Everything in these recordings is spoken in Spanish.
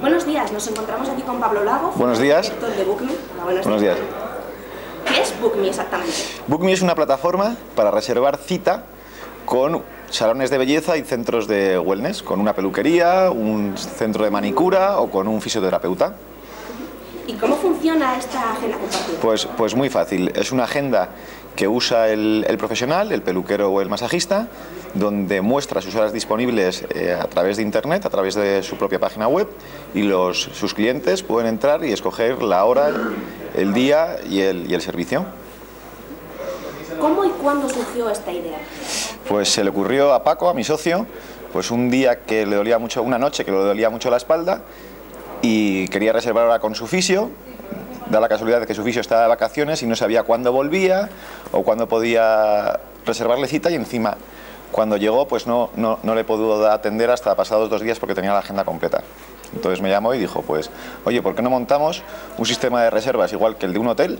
Buenos días, nos encontramos aquí con Pablo Lago. Buenos días. De Bucmi. Hola, buenos días. ¿Qué es Bucmi exactamente? Bucmi es una plataforma para reservar cita con salones de belleza y centros de wellness, con una peluquería, un centro de manicura o con un fisioterapeuta. ¿Y cómo funciona esta agenda compartida? Pues muy fácil, es una agenda que usa el profesional, el peluquero o el masajista, donde muestra sus horas disponibles a través de internet, a través de su propia página web, y sus clientes pueden entrar y escoger la hora, el día y el servicio. ¿Cómo y cuándo surgió esta idea? Pues se le ocurrió a Paco, a mi socio, pues un día que le dolía mucho, una noche que le dolía mucho la espalda, y quería reservar ahora con su fisio. Da la casualidad de que su fisio estaba de vacaciones y no sabía cuándo volvía o cuándo podía reservarle cita, y encima cuando llegó pues no le pudo atender hasta pasados 2 días porque tenía la agenda completa. Entonces me llamó y dijo, pues oye, ¿por qué no montamos un sistema de reservas igual que el de un hotel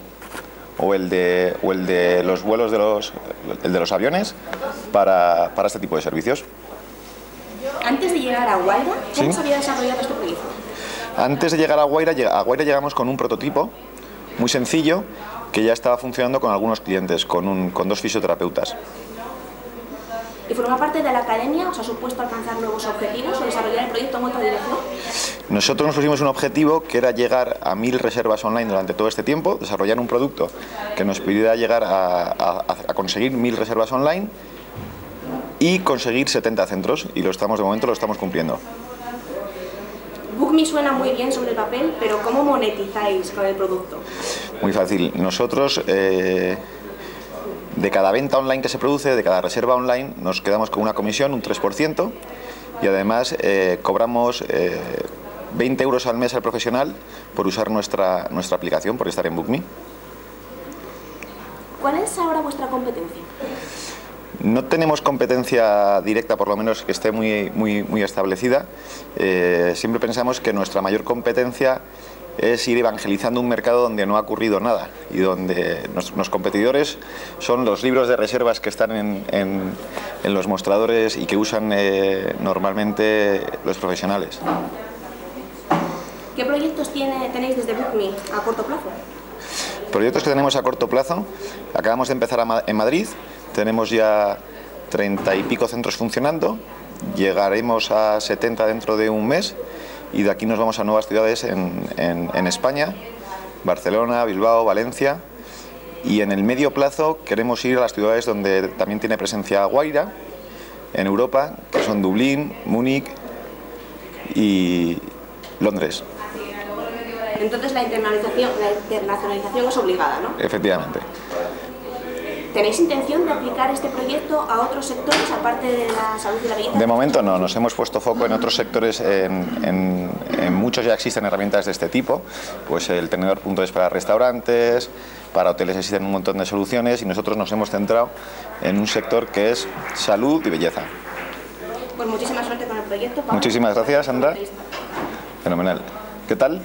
o el de los vuelos de los aviones para este tipo de servicios? Antes de llegar a Wayra, ¿cómo se había desarrollado este proyecto? Antes de llegar a Wayra, llegamos con un prototipo muy sencillo que ya estaba funcionando con algunos clientes, con 2 fisioterapeutas. ¿Y forma parte de la academia? ¿Os ha supuesto alcanzar nuevos objetivos o desarrollar el proyecto en otra dirección? Nosotros nos pusimos un objetivo que era llegar a 1000 reservas online durante todo este tiempo, desarrollar un producto que nos pidiera llegar a conseguir 1000 reservas online y conseguir 70 centros, y de momento lo estamos cumpliendo. Bucmi suena muy bien sobre el papel, pero ¿cómo monetizáis con el producto? Muy fácil. Nosotros, de cada venta online que se produce, de cada reserva online, nos quedamos con una comisión, un 3%, y además cobramos 20 euros al mes al profesional por usar nuestra aplicación, por estar en Bucmi. ¿Cuál es ahora vuestra competencia? No tenemos competencia directa, por lo menos que esté muy establecida. Siempre pensamos que nuestra mayor competencia es ir evangelizando un mercado donde no ha ocurrido nada y donde nuestros competidores son los libros de reservas que están en los mostradores y que usan normalmente los profesionales. ¿Qué proyectos tenéis desde Bucmi a corto plazo? Proyectos que tenemos a corto plazo: acabamos de empezar en Madrid, tenemos ya 30 y pico centros funcionando, llegaremos a 70 dentro de un mes y de aquí nos vamos a nuevas ciudades en España, Barcelona, Bilbao, Valencia, y en el medio plazo queremos ir a las ciudades donde también tiene presencia Wayra, en Europa, que son Dublín, Múnich y Londres. Entonces la internacionalización es obligada, ¿no? Efectivamente. ¿Tenéis intención de aplicar este proyecto a otros sectores, aparte de la salud y la belleza? De momento no, nos hemos puesto foco en otros sectores, en muchos ya existen herramientas de este tipo, pues el tenedor.es para restaurantes, para hoteles existen un montón de soluciones, y nosotros nos hemos centrado en un sector que es salud y belleza. Pues muchísima suerte con el proyecto, Pablo. Muchísimas gracias, Sandra. Fenomenal. ¿Qué tal?